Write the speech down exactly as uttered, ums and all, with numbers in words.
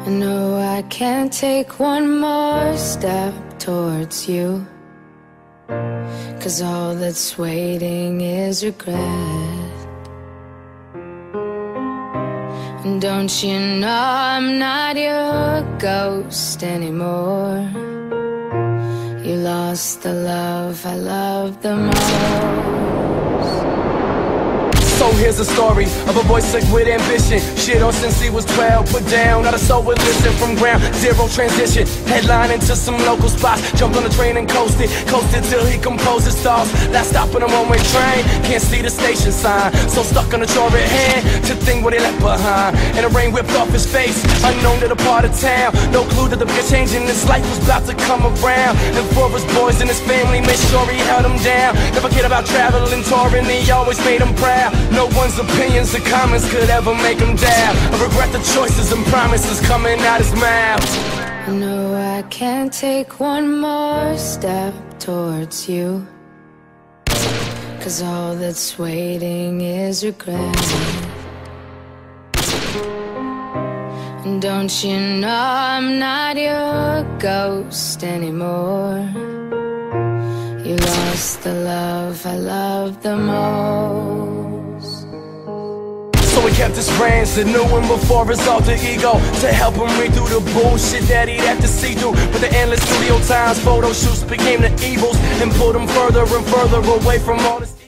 I know I can't take one more step towards you, 'cause all that's waiting is regret. And don't you know I'm not your ghost anymore? You lost the love I loved the most. So here's a story of a boy sick with ambition. Shit on since he was twelve, put down, not a soul would listen. From ground zero transition, headlining to some local spots. Jumped on the train and coasted, coasted till he composed his thoughts. Last stop on a one-way train, can't see the station sign. So stuck on the chore at hand, to think what he left behind. And the rain whipped off his face, unknown to the part of town. No clue that the big change in his life was about to come around. And for his boys and his family, made sure he held him down. Never cared about traveling, touring, he always made him proud. No one's opinions or comments could ever make him dab. I regret the choices and promises coming out his mouth. I know I can't take one more step towards you, 'cause all that's waiting is regret. And don't you know I'm not your ghost anymore? You lost the love I loved the most. So he kept his friends that knew him before his alter ego, to help him read through the bullshit that he'd have to see through. But the endless studio times, photo shoots became the evils, and pulled him further and further away from all this.